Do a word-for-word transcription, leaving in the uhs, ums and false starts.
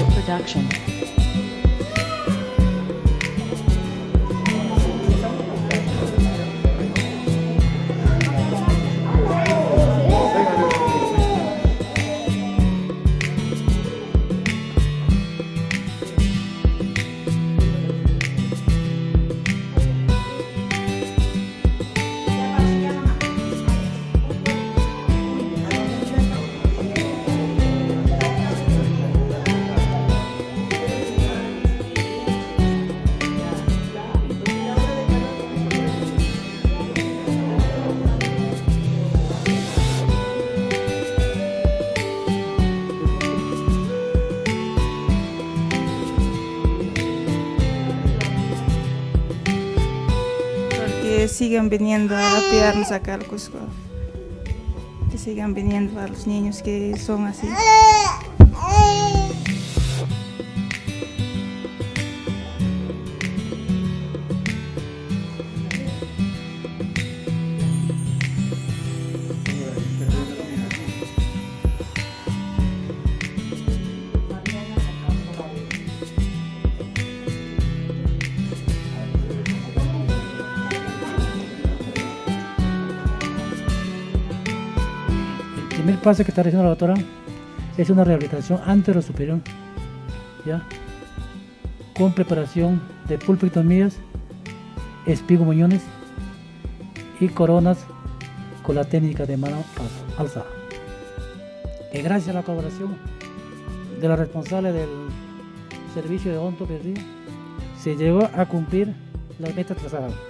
Music production. Que sigan viniendo a apoyarnos acá al Cusco, que sigan viniendo a los niños que son así. El primer paso que está realizando la doctora es una rehabilitación antero superior, ¿ya? Con preparación de pulpectomías, espigomuñones y coronas con la técnica de mano alzada. Que gracias a la colaboración de los responsables del servicio de Onto Berría se llegó a cumplir las metas trazadas.